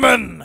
Women!